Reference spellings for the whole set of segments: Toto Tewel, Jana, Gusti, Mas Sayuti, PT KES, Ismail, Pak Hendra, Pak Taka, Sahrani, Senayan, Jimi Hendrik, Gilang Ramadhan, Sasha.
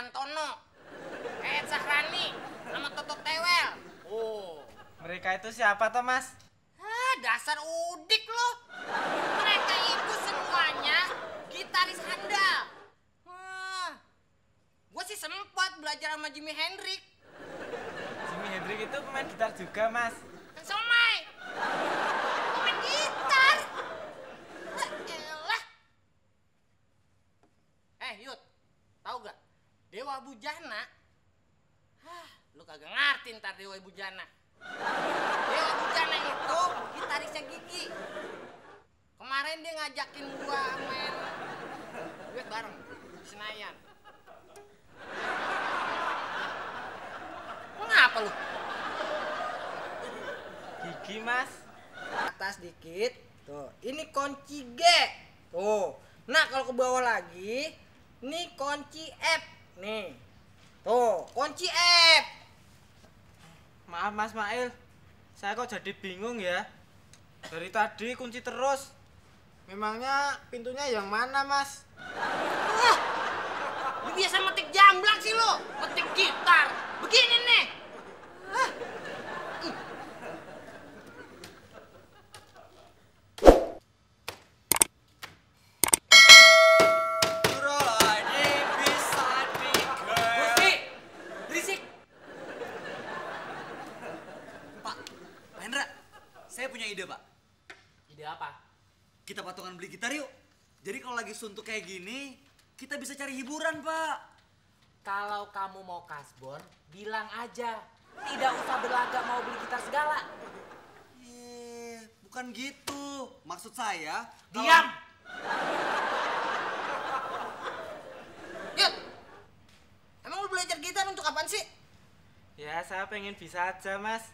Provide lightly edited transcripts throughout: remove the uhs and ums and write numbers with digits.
Antono, Sahrani, sama Toto Tewel. Oh, mereka itu siapa toh, Mas? Hah, dasar udik loh. Mereka itu semuanya gitaris handal. Gue sih sempat belajar sama Jimi Hendrik. Jimi Hendrik itu pemain gitar juga, Mas. Kan somai. Pemain gitar. Lah. Yud, tahu gak? Dewa Ibu Jana. Hah, lu kagak ngerti ntar Dewa Ibu Jana. Dewa Ibu Jana itu gitarisnya Gigi. Kemarin dia ngajakin gua main duet bareng di Senayan. Ngapa lu? Gigi, Mas. Atas dikit. Tuh, ini kunci G. Tuh. Nah, kalau ke bawah lagi, ini kunci F. Nih. Tuh, kunci F. Maaf, Mas Mail. Saya kok jadi bingung ya. Dari tadi kunci terus. Memangnya pintunya yang mana, Mas? Lu biasa metik jamblak sih lu. Metik gitar. Begini nih. Gusti, berisik. Pak Hendra, saya punya ide, Pak. Ide apa? Kita patungan beli gitar yuk. Jadi kalau lagi suntuk kayak gini, kita bisa cari hiburan, Pak. Kalau kamu mau kasbon, bilang aja. Tidak usah berlagak mau beli gitar segala. Bukan gitu. Maksud saya... Diam! Yud, emang lu belajar gitar untuk apaan sih? Ya, saya pengen bisa aja, Mas.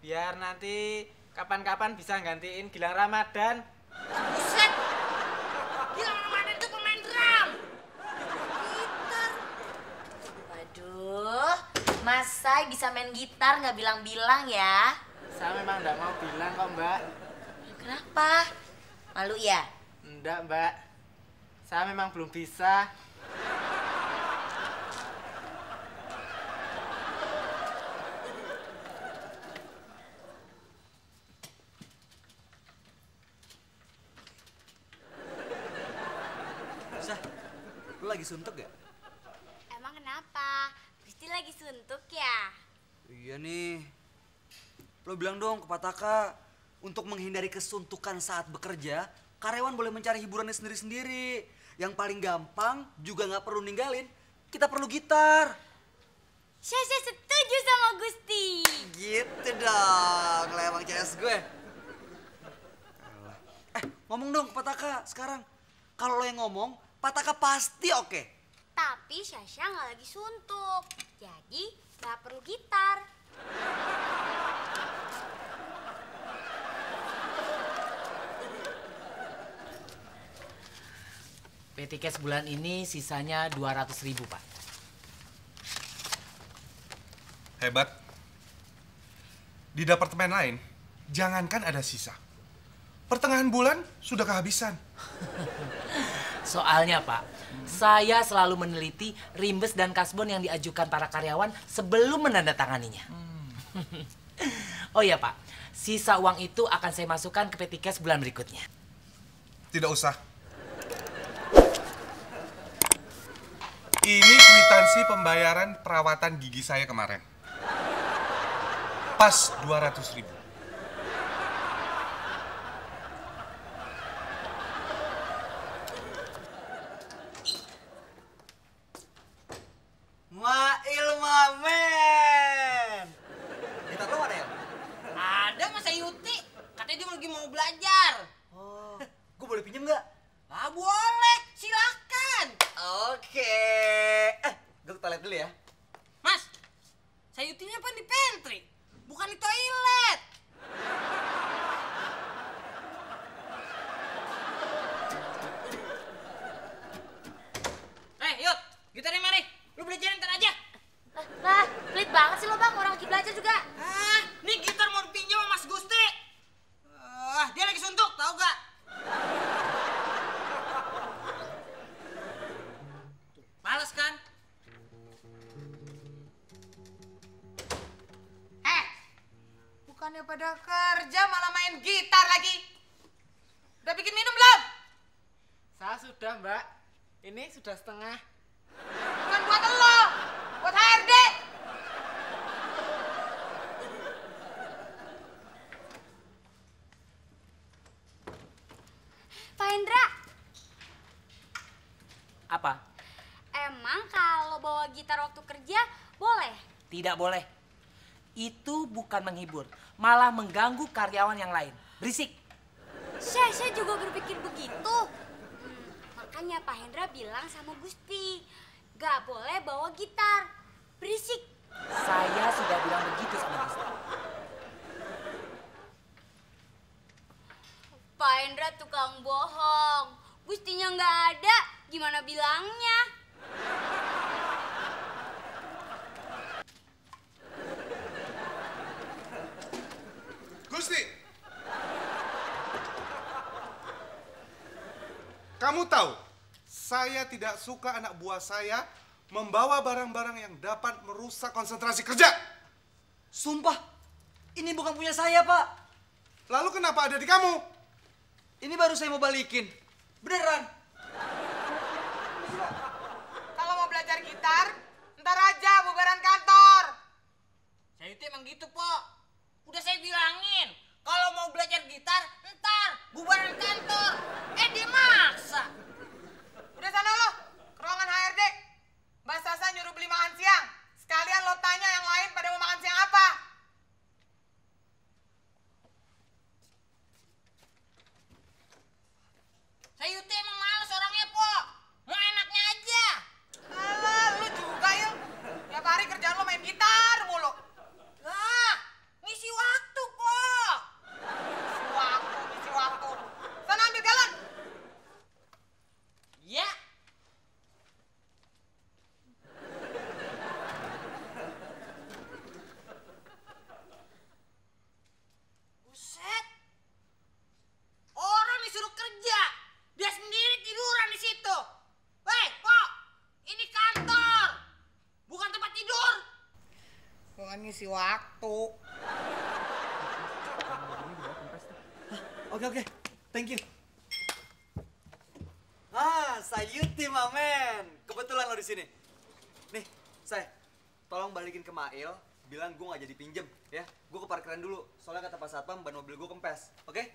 Biar nanti kapan-kapan bisa gantiin Gilang Ramadhan. Buset! Gilang Ramadhan itu pemain drum! Gitar! Aduh... Mas Say bisa main gitar, nggak bilang-bilang ya? Saya memang nggak mau bilang kok, Mbak. Kenapa? Malu ya? Enggak, Mbak. Saya memang belum bisa. Sah, lu lagi suntuk gak? Emang kenapa? Gusti lagi suntuk ya? Iya nih. Lo bilang dong ke Pak Taka, untuk menghindari kesuntukan saat bekerja, karyawan boleh mencari hiburannya sendiri-sendiri. Yang paling gampang juga nggak perlu ninggalin, kita perlu gitar. Sasha setuju sama Gusti. Gitu dong, lewat CS gue. Ngomong dong ke Pak Taka sekarang. Kalau lo yang ngomong, Pak Taka pasti oke. Tapi Sasha nggak lagi suntuk, jadi nggak perlu gitar. PT-KES bulan ini sisanya 200.000, Pak. Hebat. Di departemen lain, jangankan ada sisa. Pertengahan bulan sudah kehabisan. Soalnya, Pak, saya selalu meneliti rimbes dan kasbon yang diajukan para karyawan sebelum menandatanganinya. Oh iya, Pak, sisa uang itu akan saya masukkan ke PT KES bulan berikutnya. Tidak usah. Ini kwitansi pembayaran perawatan gigi saya kemarin. Pas 200.000. Mamen. Kita tahu ada ya? Ada, Mas Sayuti. Katanya dia lagi mau belajar. Oh, gue boleh pinjam nggak? Nggak boleh, silakan. Oke. Gue ke toilet dulu ya. Mas, Sayutinya apa di pantry? Bukan di toilet. Yud, gitarnya mari. Lu belajarin ntar aja. Lah, pelit banget sih lo, Bang, orang lagi belajar juga. Ah, nih gitar mau dipinjam sama Mas Gusti. Ah, dia lagi suntuk, tahu gak? Males kan? Bukannya pada kerja malah main gitar lagi. Udah bikin minum belum? Saya sudah, Mbak. Ini sudah setengah. Bukan buat lo, buat HRD. Pak Hendra. Apa? Emang kalau bawa gitar waktu kerja boleh? Tidak boleh. Itu bukan menghibur, malah mengganggu karyawan yang lain. Berisik. Saya juga berpikir begitu. Makanya Pak Hendra bilang sama Gusti, gak boleh bawa gitar. Berisik. Saya sudah bilang begitu sama Gusti. Pak Hendra tukang bohong. Gustinya nggak ada, gimana bilangnya? Gusti! Kamu tahu, saya tidak suka anak buah saya membawa barang-barang yang dapat merusak konsentrasi kerja. Sumpah, ini bukan punya saya, Pak. Lalu kenapa ada di kamu? Ini baru saya mau balikin. Beneran. Kalau mau belajar gitar, ntar aja bubaran kantor. Sayuti emang gitu, Pok. Udah saya bilangin, kalau mau belajar gitar, ntar bubaran kantor. Dia maksa. Udah sana lo, ke ruangan HRD. Mbak Sasha nyuruh beli makan siang. Sekalian lo tanya yang lain pada mau makan siang apa. Sayuti emang males orangnya, Po. Mau enaknya aja. Alah, lu juga, Il. Tiap hari kerjaan lo main gitar mulu. Lah, ngisi waktu, Po. Ngisi waktu. Sana ambil galon. Ya. Buset. Orang disuruh kerja. Dia sendiri tiduran di situ. Weh, Pok, ini kantor, bukan tempat tidur. Bukan ngisi waktu. Oke, thank you. Ah, Sayuti, mamen. Kebetulan lo di sini. Nih, Say, tolong balikin ke Mail. Bilang gue nggak jadi pinjem, ya. Gue ke parkiran dulu. Soalnya kata Pak Satpam, ban mobil gue kempes. Oke?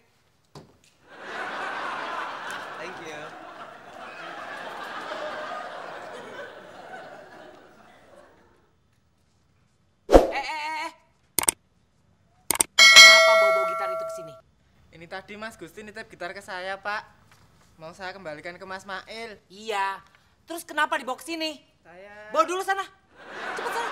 Thank you. Kenapa bawa gitar itu ke sini? Ini tadi Mas Gusti nitip gitar ke saya, Pak. Mau saya kembalikan ke Mas Mail. Iya. Terus kenapa dibawa ke sini? Saya... Bawa dulu sana. Cepet sana.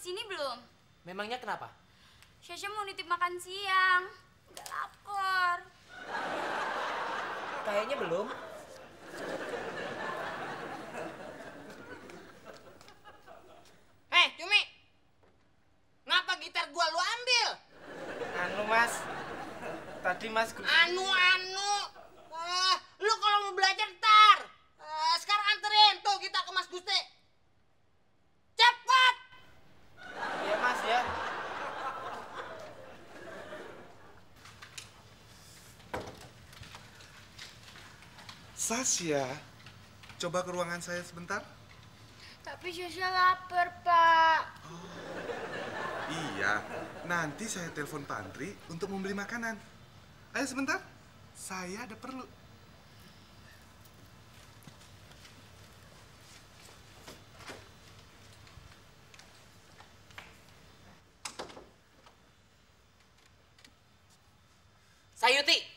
Sini belum? Memangnya kenapa? Sasha mau nitip makan siang. Udah lapar. Kayaknya belum. Hei, Jumi. Kenapa gitar gua lu ambil? Anu, Mas. Tadi Mas gua... Anu. Lu kalau mau belajar ntar. Sekarang anterin tuh kita ke Mas Gusti. Cepat! Iya, Mas, ya. Sasha, coba ke ruangan saya sebentar. Tapi Sasha lapar, Pak. Oh, iya, nanti saya telepon pantri untuk membeli makanan. Ayo sebentar, saya ada perlu. Sayuti,